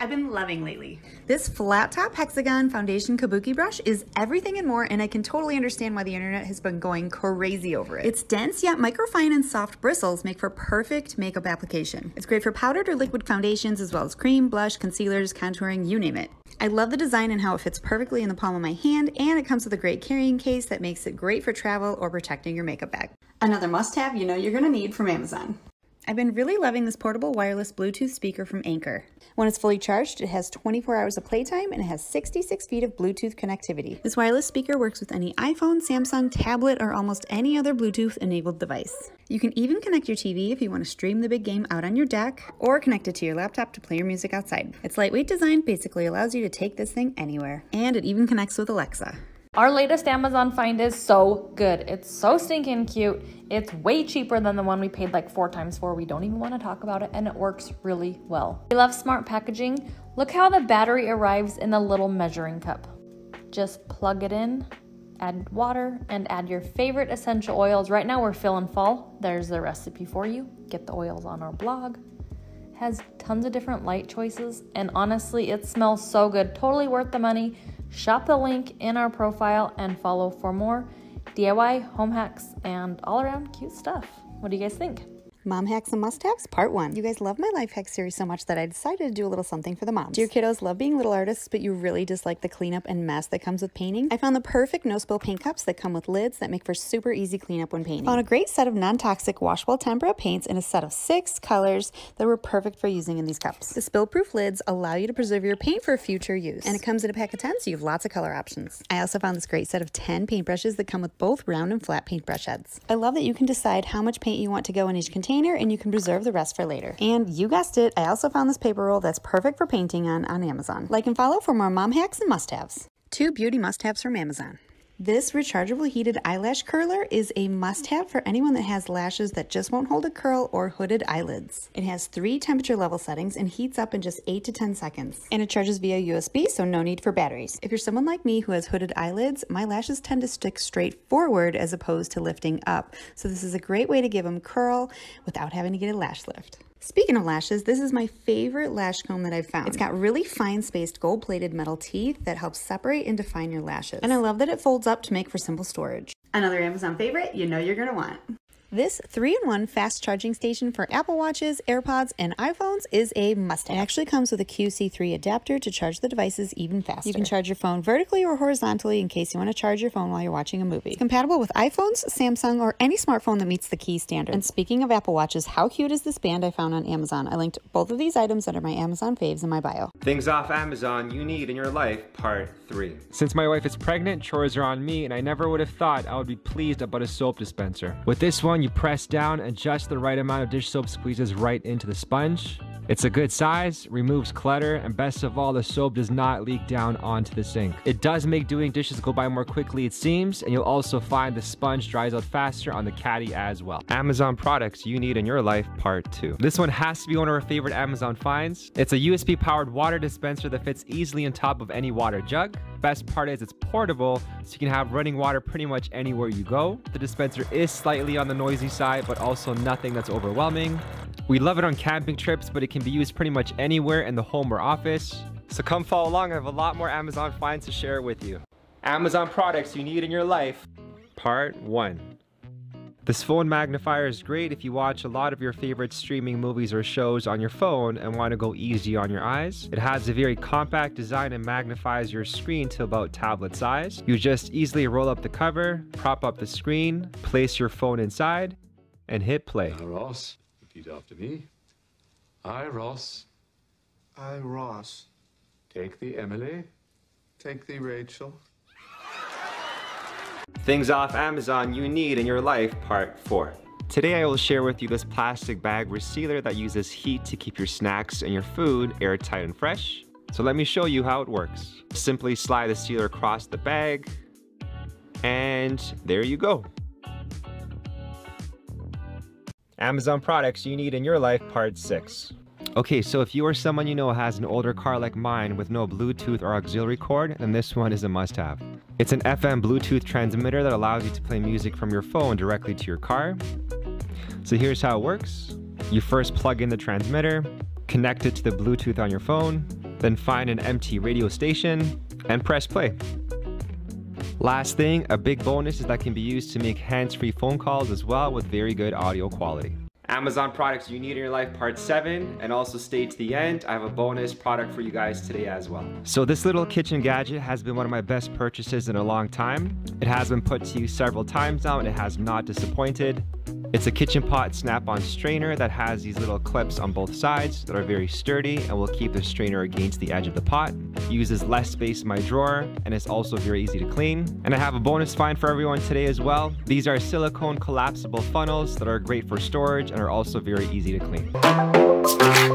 I've been loving lately. This flat top hexagon foundation kabuki brush is everything and more, and I can totally understand why the internet has been going crazy over it. It's dense yet microfine and soft bristles make for perfect makeup application. It's great for powdered or liquid foundations as well as cream, blush, concealers, contouring, you name it. I love the design and how it fits perfectly in the palm of my hand, and it comes with a great carrying case that makes it great for travel or protecting your makeup bag. Another must-have you know you're gonna need from Amazon. I've been really loving this portable wireless Bluetooth speaker from Anker. When it's fully charged, it has 24 hours of playtime and it has 66 feet of Bluetooth connectivity. This wireless speaker works with any iPhone, Samsung, tablet, or almost any other Bluetooth-enabled device. You can even connect your TV if you want to stream the big game out on your deck, or connect it to your laptop to play your music outside. Its lightweight design basically allows you to take this thing anywhere, and it even connects with Alexa. Our latest Amazon find is so good. It's so stinking cute. It's way cheaper than the one we paid like 4 times for. We don't even want to talk about it, and it works really well. We love smart packaging. Look how the battery arrives in the little measuring cup. Just plug it in, add water, and add your favorite essential oils. Right now we're fill and fall. There's the recipe for you. Get the oils on our blog. Has tons of different light choices, and honestly, it smells so good. Totally worth the money. Shop the link in our profile and follow for more DIY, home hacks, and all around cute stuff. What do you guys think? Mom Hacks and Must-Haves Part 1. You guys love my life hack series so much that I decided to do a little something for the moms. Do your kiddos love being little artists, but you really dislike the cleanup and mess that comes with painting? I found the perfect no-spill paint cups that come with lids that make for super easy cleanup when painting. I found a great set of non-toxic washable tempera paints in a set of 6 colors that were perfect for using in these cups. The spill-proof lids allow you to preserve your paint for future use, and it comes in a pack of 10, so you have lots of color options. I also found this great set of 10 paintbrushes that come with both round and flat paintbrush heads. I love that you can decide how much paint you want to go in each container, and you can preserve the rest for later. And you guessed it, I also found this paper roll that's perfect for painting on Amazon. Like and follow for more mom hacks and must-haves. 2 beauty must-haves from Amazon. This rechargeable heated eyelash curler is a must-have for anyone that has lashes that just won't hold a curl or hooded eyelids. It has 3 temperature level settings and heats up in just 8 to 10 seconds. And it charges via USB, so no need for batteries. If you're someone like me who has hooded eyelids, my lashes tend to stick straight forward as opposed to lifting up. So this is a great way to give them curl without having to get a lash lift. Speaking of lashes, this is my favorite lash comb that I've found. It's got really fine-spaced gold-plated metal teeth that help separate and define your lashes. And I love that it folds up to make for simple storage. Another Amazon favorite you know you're gonna want. This 3-in-1 fast charging station for Apple Watches, AirPods, and iPhones is a must-have. It actually comes with a QC3 adapter to charge the devices even faster. You can charge your phone vertically or horizontally in case you want to charge your phone while you're watching a movie. It's compatible with iPhones, Samsung, or any smartphone that meets the key standard. And speaking of Apple Watches, how cute is this band I found on Amazon? I linked both of these items under my Amazon faves in my bio. Things off Amazon you need in your life, part 3. Since my wife is pregnant, chores are on me, and I never would have thought I would be pleased about a soap dispenser. With this one, you press down, adjust the right amount of dish soap squeezes right into the sponge. It's a good size, removes clutter, and best of all, the soap does not leak down onto the sink. It does make doing dishes go by more quickly, it seems, and you'll also find the sponge dries out faster on the caddy as well. Amazon products you need in your life, part 2. This one has to be one of our favorite Amazon finds. It's a USB-powered water dispenser that fits easily on top of any water jug. Best part is it's portable, so you can have running water pretty much anywhere you go. The dispenser is slightly on the noisy side, but also nothing that's overwhelming. We love it on camping trips, but it can be used pretty much anywhere in the home or office. So come follow along, I have a lot more Amazon finds to share with you. Amazon products you need in your life, part 1. This phone magnifier is great if you watch a lot of your favorite streaming movies or shows on your phone and want to go easy on your eyes. It has a very compact design and magnifies your screen to about tablet size. You just easily roll up the cover, prop up the screen, place your phone inside, and hit play. Now, Ross, repeat after me. I, Ross. I, Ross. Take thee, Emily. Take thee, Rachel. Things off Amazon you need in your life, part 4. Today I will share with you this plastic bag resealer that uses heat to keep your snacks and your food airtight and fresh. So let me show you how it works. Simply slide the sealer across the bag, and there you go. Amazon products you need in your life, part 6. Okay, so if you or someone you know has an older car like mine with no Bluetooth or auxiliary cord, then this one is a must-have. It's an FM Bluetooth transmitter that allows you to play music from your phone directly to your car. So here's how it works. You first plug in the transmitter, connect it to the Bluetooth on your phone, Then find an empty radio station and press play. Last thing, a big bonus is that can be used to make hands-free phone calls as well with very good audio quality. Amazon products you need in your life, part 7, and also stay to the end. I have a bonus product for you guys today as well. So this little kitchen gadget has been one of my best purchases in a long time. It has been put to you several times now and it has not disappointed. It's a kitchen pot snap-on strainer that has these little clips on both sides that are very sturdy and will keep the strainer against the edge of the pot. It uses less space in my drawer and it's also very easy to clean. And I have a bonus find for everyone today as well. These are silicone collapsible funnels that are great for storage and are also very easy to clean.